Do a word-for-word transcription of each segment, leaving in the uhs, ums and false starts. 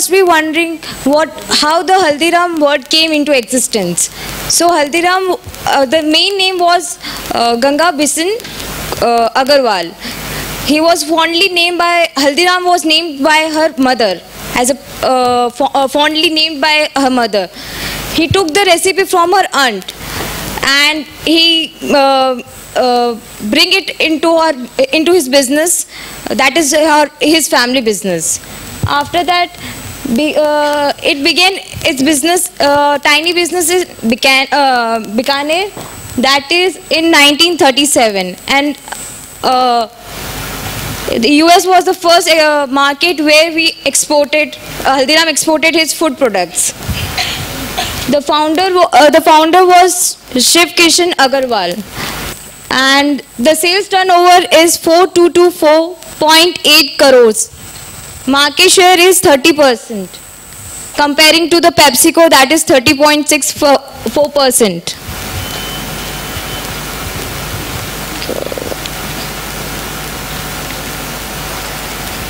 Must be wondering what how the Haldiram word came into existence. So Haldiram, uh, the main name was uh, Ganga Bissan uh, Agarwal. He was fondly named by Haldiram was named by her mother as a uh, uh, fondly named by her mother. He took the recipe from her aunt and he uh, uh, bring it into her into his business. That is her his family business. After that. Be, uh, it began its business, uh, tiny businesses began uh, Bikaner, that is in nineteen thirty-seven, and uh, the U S was the first uh, market where we exported uh, Haldiram exported his food products. The founder, uh, the founder was Shiv Kishan Agarwal, and the sales turnover is four thousand two hundred twenty-four point eight crores. Market share is thirty percent, comparing to the PepsiCo that is thirty point six four percent.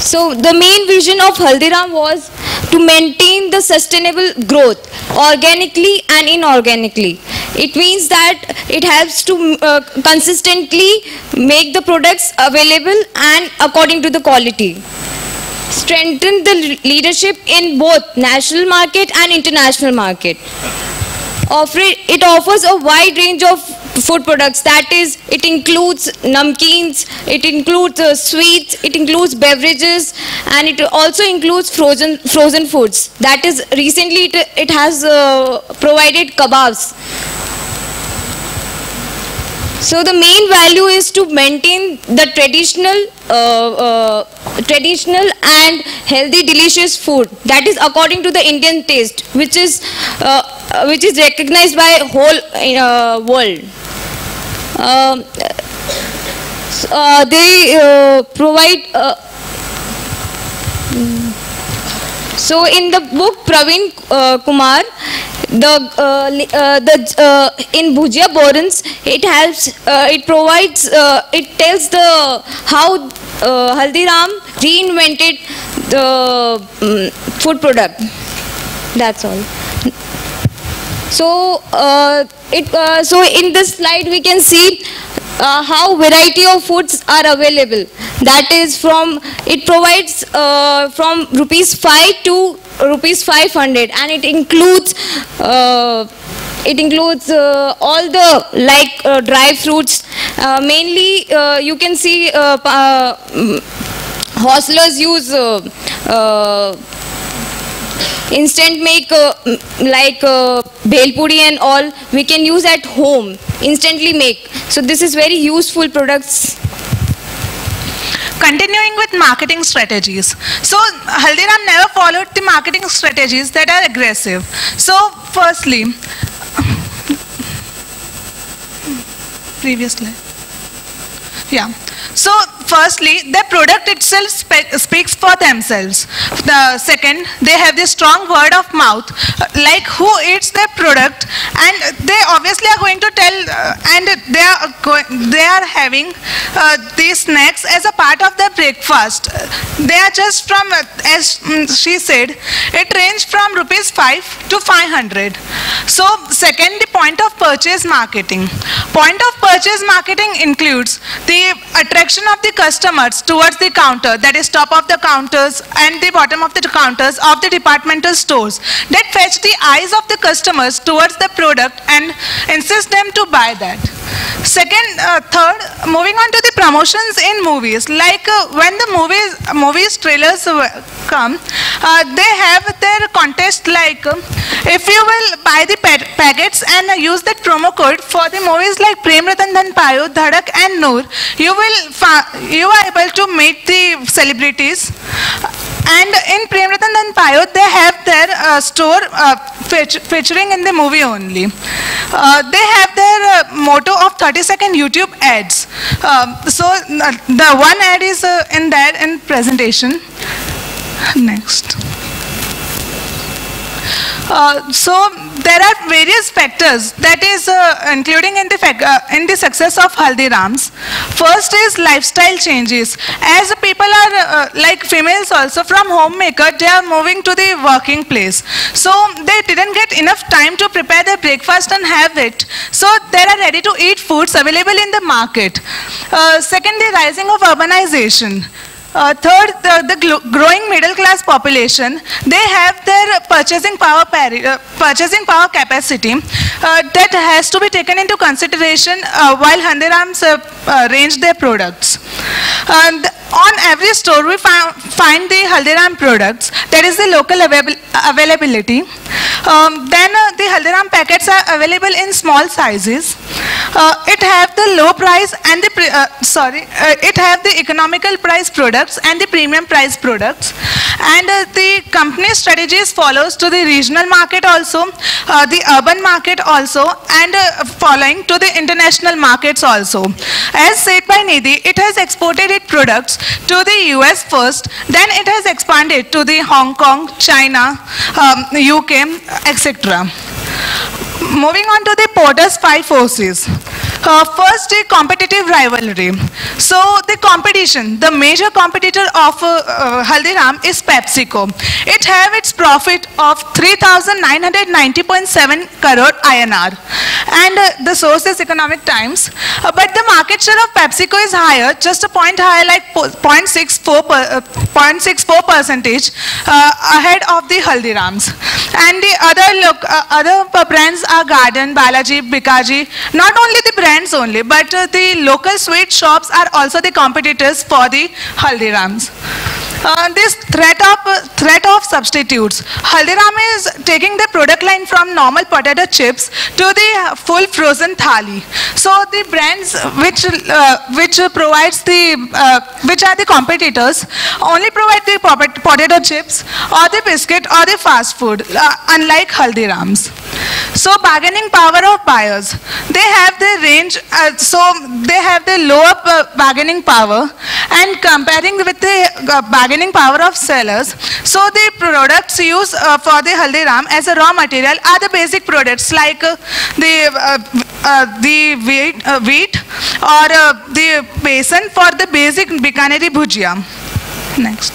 So the main vision of Haldiram was to maintain the sustainable growth organically and inorganically. It means that it helps to uh, consistently make the products available and according to the quality. Strengthen the leadership in both national market and international market. It offers a wide range of food products, that is, it includes namkeens, it includes uh, sweets, it includes beverages, and it also includes frozen frozen foods. That is, recently it, it has uh, provided kebabs. So the main value is to maintain the traditional uh, uh, traditional and healthy delicious food that is according to the Indian taste, which is uh, which is recognized by whole uh, world. Uh, uh, they uh, provide uh, so in the book Praveen uh, Kumar, the uh, uh, the uh, in Bhujia Borans, it helps uh, it provides uh, it tells the how Uh, Haldiram reinvented the um, food product. That's all. So, uh, it uh, so in this slide we can see uh, how variety of foods are available. That is from it provides uh, from rupees five to rupees five hundred, and it includes uh, it includes uh, all the like uh, dry fruits. Uh, mainly, uh, you can see uh, uh, hostlers use uh, uh, instant make uh, like uh, bhelpuri and all. We can use at home, instantly make. So this is very useful products. Continuing with marketing strategies. So Haldiram never followed the marketing strategies that are aggressive. So firstly. Previously, yeah. So, firstly, the product itself spe speaks for themselves. The second, they have this strong word of mouth, like who eats their product, and they obviously are going to tell, uh, and they are going, they are having uh, these snacks as a part of their breakfast. They are just from, uh, as um, she said, it ranged from rupees five to five hundred. So, second, the point of purchase marketing. Point of purchase marketing includes the attraction of the customers towards the counter, that is top of the counters and the bottom of the counters of the departmental stores, that fetch the eyes of the customers towards the product and insist them to buy that. Second, uh, third, moving on to the promotions in movies, like uh, when the movies, movies trailers come, uh, they have their contest like uh, if you will buy the pa packets and uh, use that promo code for the movies like Prem Ratan Dhan Payo, Dharak and Noor, you will you are able to meet the celebrities. And in Prem Ratan Dhan Payo, they have their uh, store uh, feature, featuring in the movie only. Uh, they have their uh, motto of thirty second YouTube ads. Uh, so uh, the one ad is uh, in there in presentation. Next. Uh, so there are various factors that is uh, including in the uh, in the success of Haldirams. First is lifestyle changes. As people are uh, like females also from homemaker, they are moving to the working place. So they didn't get enough time to prepare their breakfast and have it. So there are ready to eat foods available in the market. Uh, second, the rising of urbanization. Uh, third, the, the growing middle class population, they have their purchasing power, uh, purchasing power capacity uh, that has to be taken into consideration uh, while Haldirams uh, uh, range their products. Uh, the, on every store we find the Haldiram products, that is the local avail availability. Um, then uh, the Haldiram packets are available in small sizes. Uh, it have the low price and the, pre uh, sorry, uh, it have the economical price products and the premium price products. And uh, the company strategies follows to the regional market also, uh, the urban market also, and uh, following to the international markets also. As said by Nidhi, it has exported its products to the U S first, then it has expanded to the Hong Kong, China, um, U K, et cetera. Moving on to the Porter's five forces. Uh, first, the competitive rivalry. So the competition, the major competitor of uh, uh, Haldiram is PepsiCo. It have its profit of three thousand nine hundred ninety point seven crore I N R. And uh, the source is Economic Times. Uh, but the market share of PepsiCo is higher, just a point higher, like zero point six four percentage uh, ahead of the Haldirams. And the other, look, uh, other brands are Garden, Balaji, Bikaji, not only the brands only, but uh, the local sweet shops are also the competitors for the Haldirams. Uh, this threat of, uh, threat of substitutes. Haldiram is taking the product line from normal potato chips to the full frozen thali. So the brands which, uh, which provides the, uh, which are the competitors only provide the potato chips or the biscuit or the fast food, uh, unlike Haldirams. So bargaining power of buyers. They have the range, uh, so they have the lower uh, bargaining power, and comparing with the uh, bargaining power of sellers. So the products used uh, for the Haldiram as a raw material are the basic products like uh, the, uh, uh, the wheat, uh, wheat or uh, the besan for the basic Bikaneri bhujia. Next.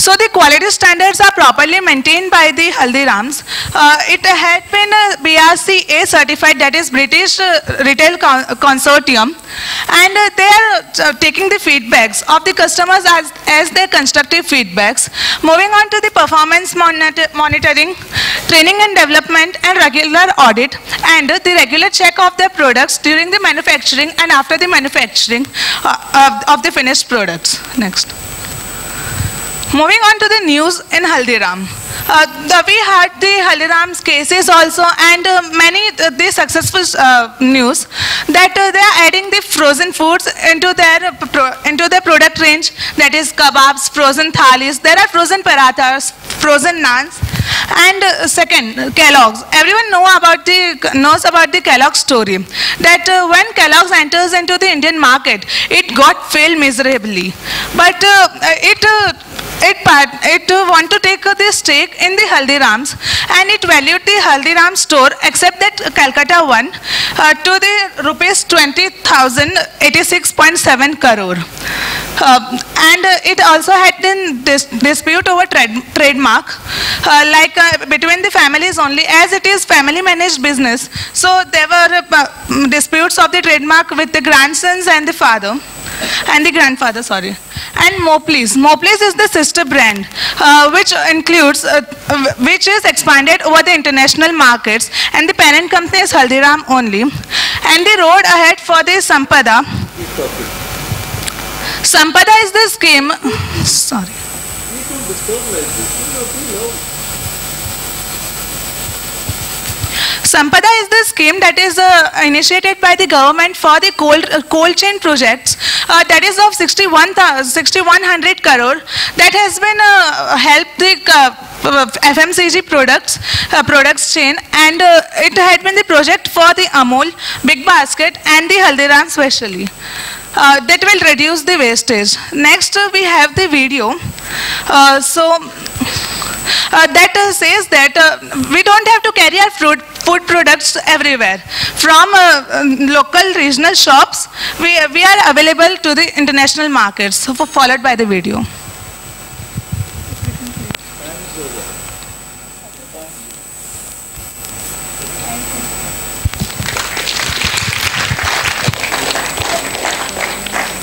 So the quality standards are properly maintained by the Haldirams. Uh, it had been a B R C A certified, that is British uh, Retail Con Consortium, and uh, they are uh, taking the feedbacks of the customers as, as their constructive feedbacks. Moving on to the performance monitor monitoring, training and development, and regular audit, and uh, the regular check of their products during the manufacturing and after the manufacturing uh, of, of the finished products. Next. Moving on to the news in Haldiram. Uh, the, we had the Haldiram's cases also, and uh, many uh, the successful uh, news that uh, they are adding the frozen foods into their, uh, pro into their product range, that is kebabs, frozen thalis, there are frozen parathas, frozen naans. And uh, second, Kellogg's. Everyone know about the, knows about the Kellogg's story. That uh, when Kellogg's enters into the Indian market, it got failed miserably. But uh, it, uh, it, it uh, want to take uh, this stake in the Haldirams, and it valued the Haldiram store, except that uh, Calcutta one, uh, to the rupees twenty thousand eighty-six point seven crore. Uh, and uh, it also had been dis dispute over trad trademark, uh, like uh, between the families only, as it is family managed business. So there were uh, disputes of the trademark with the grandsons and the father, and the grandfather, sorry. And Moplis. Moplis is the sister brand, uh, which includes, uh, which is expanded over the international markets, and the parent company is Haldiram only. And the road ahead for the Sampada. Sampada is the scheme. Sorry. Sampada is the scheme that is uh, initiated by the government for the cold, uh, cold chain projects, uh, that is of sixty-one hundred crore, that has been uh, helped the uh, F M C G products, uh, products chain, and uh, it had been the project for the Amul, Big Basket, and the Haldiram specially. Uh, that will reduce the wastage. Next, uh, we have the video. Uh, so, uh, that uh, says that uh, we don't have to carry our fruit, food products everywhere. From uh, um, local regional shops, we, uh, we are available to the international markets, so for, followed by the video.